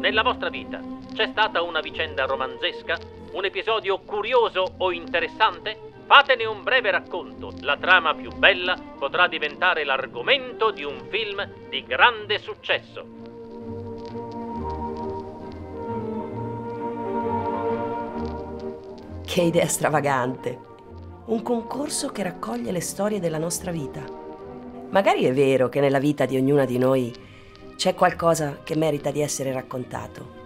Nella vostra vita c'è stata una vicenda romanzesca? Un episodio curioso o interessante? Fatene un breve racconto, la trama più bella potrà diventare l'argomento di un film di grande successo. Che idea stravagante! Un concorso che raccoglie le storie della nostra vita. Magari è vero che nella vita di ognuna di noi c'è qualcosa che merita di essere raccontato.